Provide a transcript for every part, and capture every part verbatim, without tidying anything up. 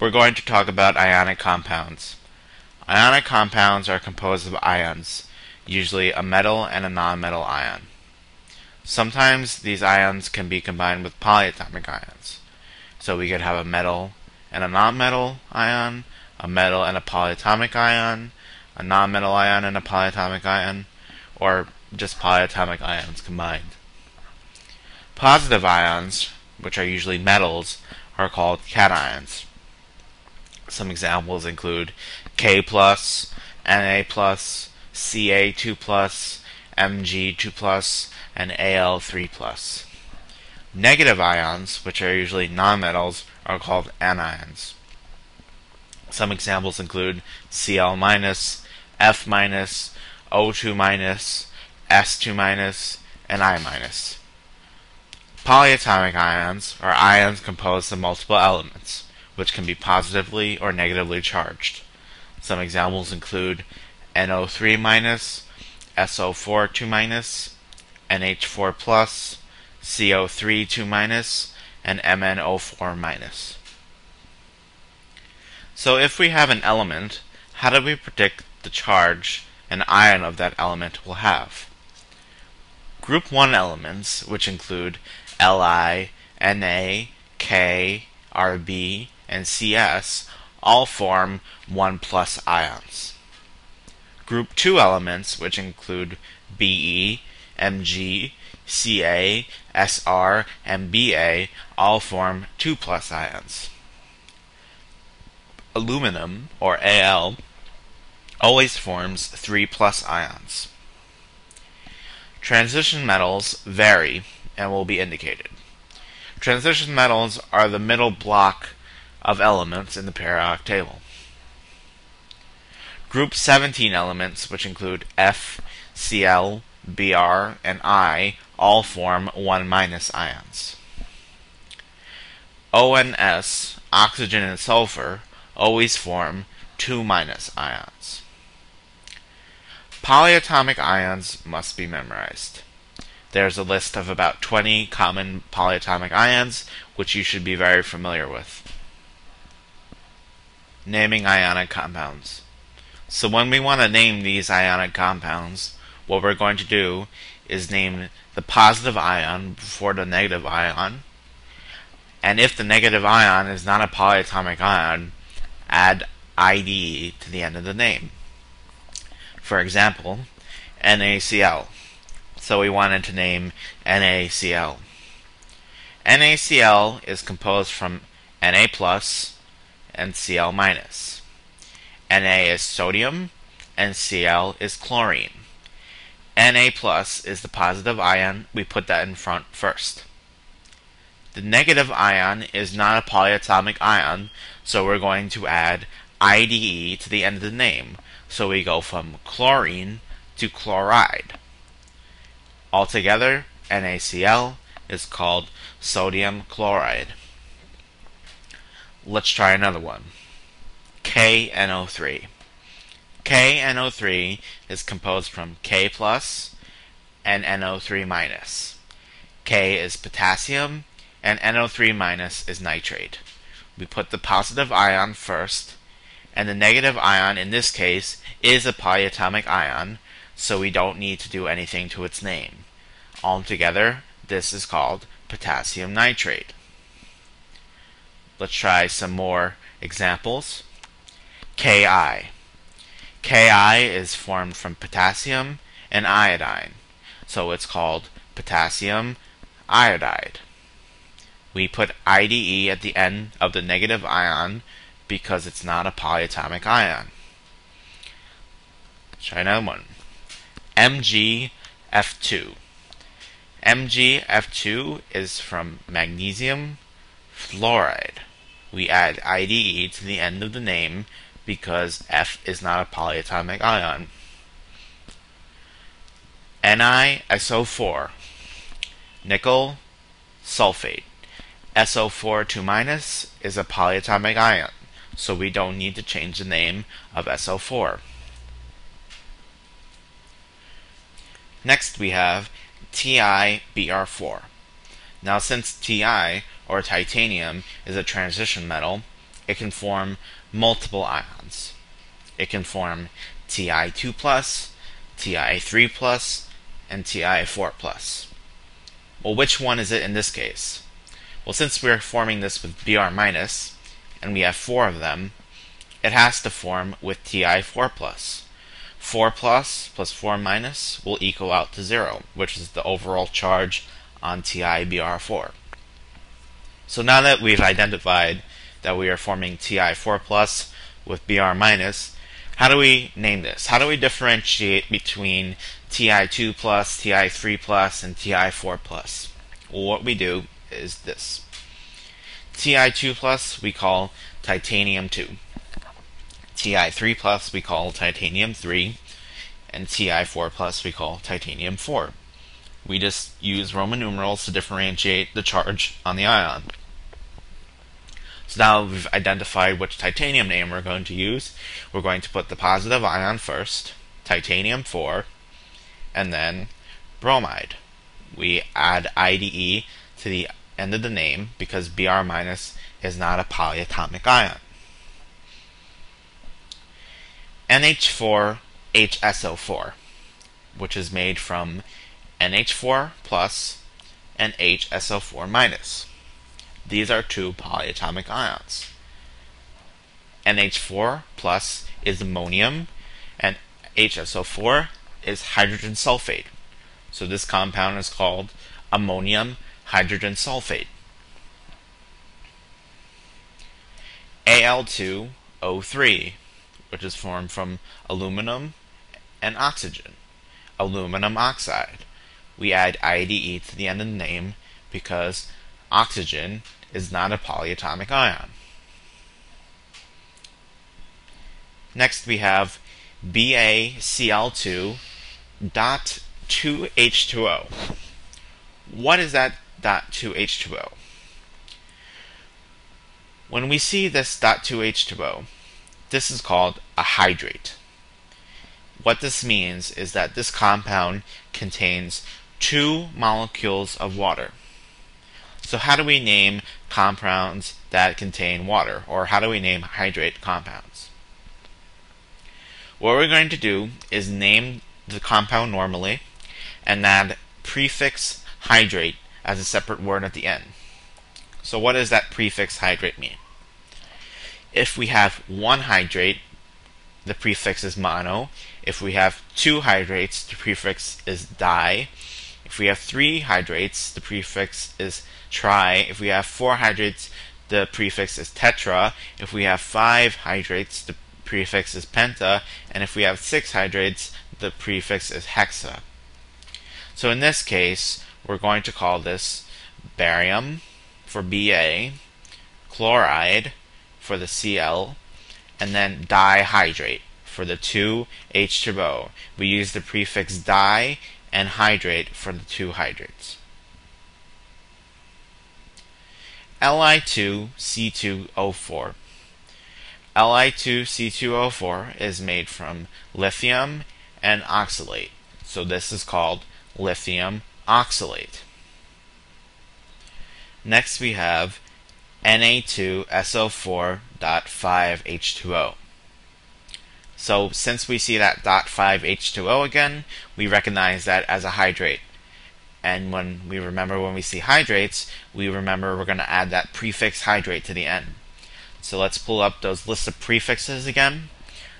we're going to talk about ionic compounds. Ionic compounds are composed of ions, usually a metal and a nonmetal ion. Sometimes these ions can be combined with polyatomic ions. So we could have a metal and a nonmetal ion, a metal and a polyatomic ion, a nonmetal ion and a polyatomic ion, or just polyatomic ions combined. Positive ions, which are usually metals, are called cations. Some examples include K plus, Na+, C A two plus, M G two plus, and A L three plus. Negative ions, which are usually nonmetals, are called anions. Some examples include Cl-, F-, O two-, S two-, and I-. Polyatomic ions are ions composed of multiple elements, which can be positively or negatively charged. Some examples include N O three-, S O four two-, N H four plus, C O three two-, and M N O four minus. So if we have an element, how do we predict the charge an ion of that element will have? Group one elements, which include Li, Na, K, Rb, and Cs, all form one plus ions. Group two elements, which include Be, Mg, Ca, Sr, and Ba, all form two plus ions. Aluminum, or Al, always forms three plus ions. Transition metals vary and will be indicated. Transition metals are the middle block of elements in the periodic table. Group seventeen elements, which include F, Cl, Br, and I, all form one minus ions. O and S, oxygen and sulfur, always form two minus ions. Polyatomic ions must be memorized. There's a list of about twenty common polyatomic ions, which you should be very familiar with. Naming ionic compounds. So when we want to name these ionic compounds, what we're going to do is name the positive ion before the negative ion, and if the negative ion is not a polyatomic ion, add I D to the end of the name. For example, NaCl. So we wanted to name NaCl. NaCl is composed from Na+ and Cl-. Na is sodium and Cl is chlorine. Na+ is the positive ion. We put that in front first. The negative ion is not a polyatomic ion, so we're going to add I D E to the end of the name. So we go from chlorine to chloride. Altogether, NaCl is called sodium chloride. Let's try another one. K N O three. K N O three is composed from K plus and N O three minus. K is potassium and N O three minus is nitrate. We put the positive ion first, and the negative ion in this case is a polyatomic ion, so we don't need to do anything to its name. Altogether, this is called potassium nitrate. Let's try some more examples. Ki. Ki is formed from potassium and iodine, so it's called potassium iodide. We put I D E at the end of the negative ion because it's not a polyatomic ion. Let's try another one. M G F two. M G F two is from magnesium fluoride. We add I D E to the end of the name because F is not a polyatomic ion. N I S O four. Nickel sulfate. S O four two minus is a polyatomic ion, so we don't need to change the name of S O four. Next we have T I B r four. Now since Ti, or titanium, is a transition metal, it can form multiple ions. It can form T I two plus, T I three plus, and T I four plus. Well, which one is it in this case? Well, since we're forming this with Br minus, and we have four of them, it has to form with T I four plus. four plus plus four minus will equal out to zero, which is the overall charge on T I B r four. So now that we've identified that we are forming T I four plus with B r minus, how do we name this? How do we differentiate between T I two plus, T I three plus, and T I four plus? Well, what we do is this. T I two plus we call titanium two. T I three plus we call titanium three. And T I four plus we call titanium four. We just use Roman numerals to differentiate the charge on the ion. So now we've identified which titanium name we're going to use. We're going to put the positive ion first, titanium four, and then bromide. We add I d E to the end of the name because Br- is not a polyatomic ion. N H four H S O four, which is made from N H four plus and H S O four minus. These are two polyatomic ions. N H four plus is ammonium, and H S O four is hydrogen sulfate. So this compound is called ammonium hydrogen sulfate. A L two O three, which is formed from aluminum and oxygen. Aluminum oxide. We add I d E to the end of the name because oxygen is not a polyatomic ion. Next we have B A C L two dot two H two O. What is that dot two H two O? When we see this dot two H two O, this is called a hydrate. What this means is that this compound contains two molecules of water. So how do we name compounds that contain water, or how do we name hydrate compounds? What we're going to do is name the compound normally and add prefix hydrate as a separate word at the end. So what does that prefix hydrate mean? If we have one hydrate, the prefix is mono. If we have two hydrates, the prefix is di. If we have three hydrates, the prefix is tri. If we have four hydrates, the prefix is tetra. If we have five hydrates, the prefix is penta. And if we have six hydrates, the prefix is hexa. So in this case, we're going to call this barium for B A, chloride for the C L, and then dihydrate for the two H two O. We use the prefix di and hydrate for the two hydrates. L I two C two O four. L I two C two O four is made from lithium and oxalate. So this is called lithium oxalate. Next we have N A two S O four dot five H two O. So since we see that dot five H two O again, we recognize that as a hydrate. And when we remember when we see hydrates, we remember we're going to add that prefix hydrate to the end. So let's pull up those lists of prefixes again.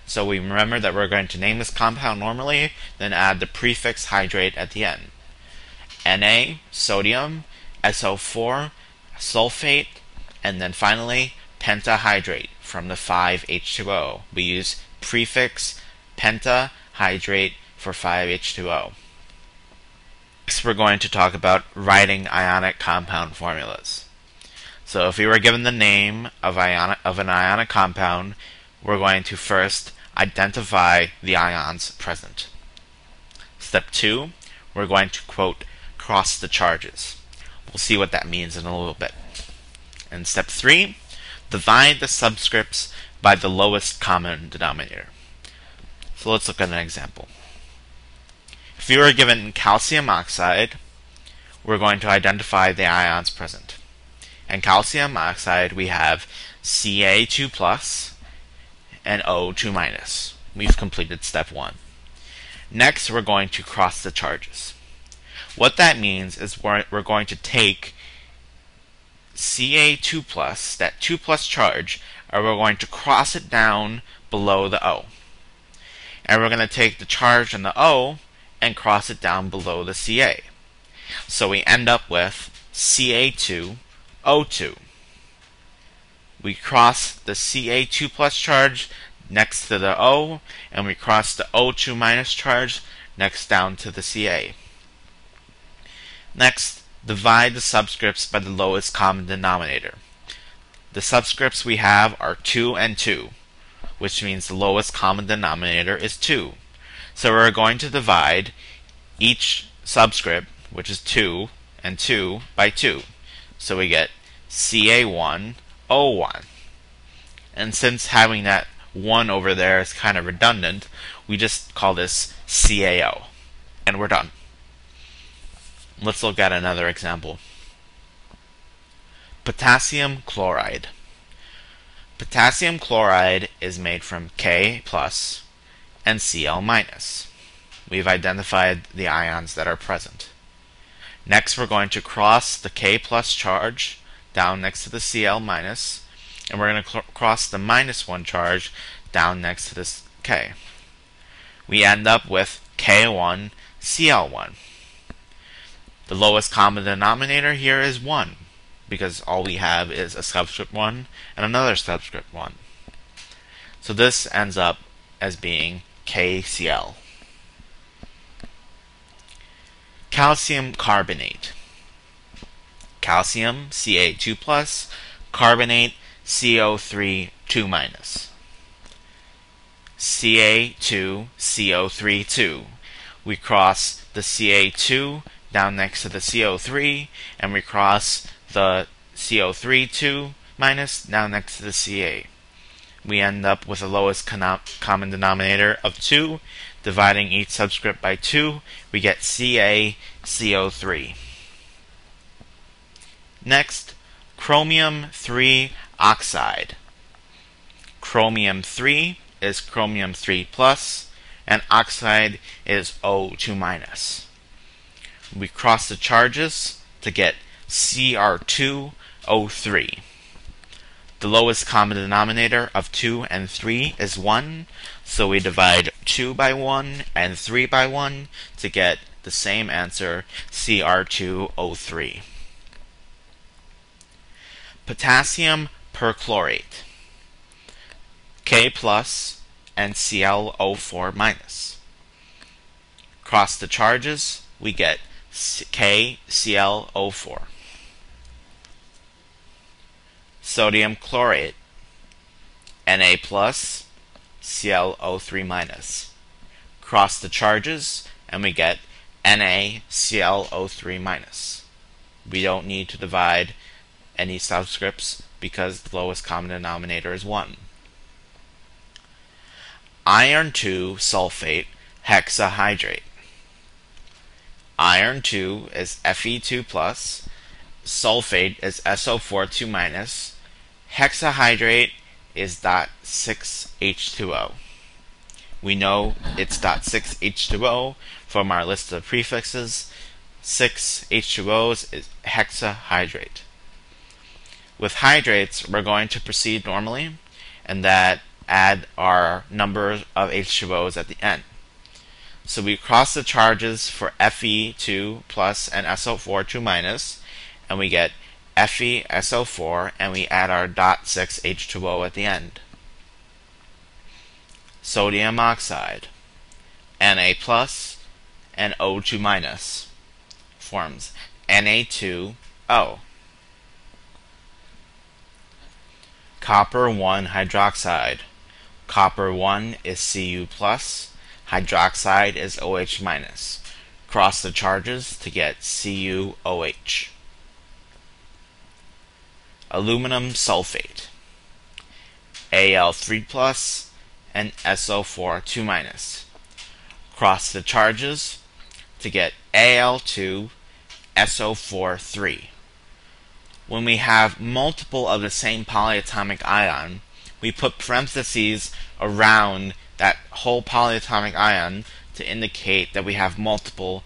So we remember that we're going to name this compound normally, then add the prefix hydrate at the end. Na, sodium, S O four, sulfate, and then finally pentahydrate from the five H two O. We use prefix pentahydrate for five H two O. Next we're going to talk about writing ionic compound formulas. So if we were given the name of, ionic, of an ionic compound, we're going to first identify the ions present. Step two, we're going to quote cross the charges. We'll see what that means in a little bit. And step three, divide the subscripts by the lowest common denominator. So let's look at an example. If we were given calcium oxide, we're going to identify the ions present. and calcium oxide, we have C A two plus and O two minus. We've completed step one. Next, we're going to cross the charges. What that means is we're, we're going to take C A two plus, that two plus charge, and we're going to cross it down below the O. And we're going to take the charge on the O and cross it down below the C A. So we end up with C A two O two. We cross the C A two plus charge next to the O, and we cross the O two minus charge next down to the C A. Next, divide the subscripts by the lowest common denominator. The subscripts we have are two and two, which means the lowest common denominator is two. So we're going to divide each subscript, which is two and two, by two. So we get C A one O one. And since having that one over there is kind of redundant, we just call this C A O. And we're done. Let's look at another example. Potassium chloride. Potassium chloride is made from K plus and Cl minus. We've identified the ions that are present. Next, we're going to cross the K plus charge down next to the Cl minus, and we're going to cross the minus one charge down next to this K. We end up with K one C L one. The lowest common denominator here is one, because all we have is a subscript one and another subscript one. So this ends up as being K C L. Calcium carbonate. Calcium, C A two plus, carbonate, C O three two minus. C A two C O three two. We cross the C A two down next to the C O three, and we cross the C O three two minus down next to the C A. We end up with the lowest common denominator of two. Dividing each subscript by two, we get C A C O three. Next, chromium three oxide. Chromium three is chromium three plus, and oxide is O two minus. We cross the charges to get C R two O three. The lowest common denominator of two and three is one, so we divide two by one and three by one to get the same answer, C R two O three. Potassium perchlorate, K plus and C l O four minus. Cross the charges, we get K C l O four. Sodium chlorate, Na plus, C l O three minus. Cross the charges and we get Na C l O three minus. We don't need to divide any subscripts because the lowest common denominator is one. Iron two sulfate hexahydrate. Iron two is F E two plus, sulfate is S O four two minus, hexahydrate is dot six H two O. We know it's dot six H two O from our list of prefixes. six H two Os is hexahydrate. With hydrates, we're going to proceed normally, and that add our number of H two Os at the end. So we cross the charges for F E two plus and S O four two minus, and we get F E S O four, and we add our dot six H two O at the end. Sodium oxide, Na plus, and O two minus forms Na two O. Copper one hydroxide. Copper one is C u plus, hydroxide is O H minus. Cross the charges to get C u O H. Aluminum sulfate, A l three plus and S O four two minus. Cross the charges to get A l two S O four three. when we have multiple of the same polyatomic ion, we put parentheses around that whole polyatomic ion to indicate that we have multiple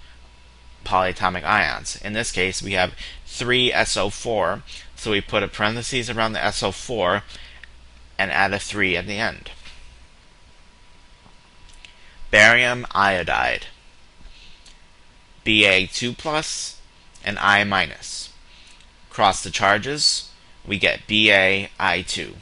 polyatomic ions. In this case, we have three S O four, so we put a parentheses around the S O four and add a three at the end. Barium iodide, B A two plus and I minus. Cross the charges, we get B A I two.